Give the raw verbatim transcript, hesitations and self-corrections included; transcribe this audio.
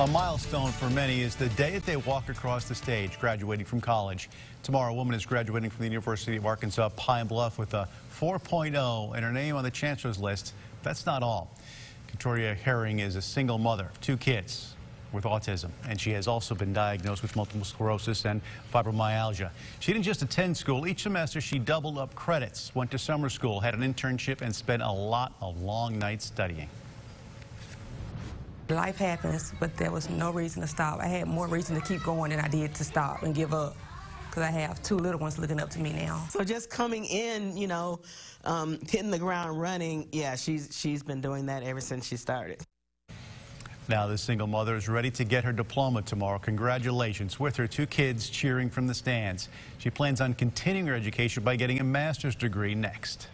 A milestone for many is the day that they walk across the stage graduating from college. Tomorrow, a woman is graduating from the University of Arkansas Pine Bluff with a four point oh and her name on the Chancellor's list. That's not all. Victoria Herring is a single mother of two kids with autism, and she has also been diagnosed with multiple sclerosis and fibromyalgia. She didn't just attend school. Each semester, she doubled up credits, went to summer school, had an internship, and spent a lot of long nights studying. Life happens, but there was no reason to stop. I had more reason to keep going than I did to stop and give up, because I have two little ones looking up to me now. So just coming in, you know, um, hitting the ground running, yeah, she's, she's been doing that ever since she started. Now this single mother is ready to get her diploma tomorrow. Congratulations, with her two kids cheering from the stands. She plans on continuing her education by getting a master's degree next.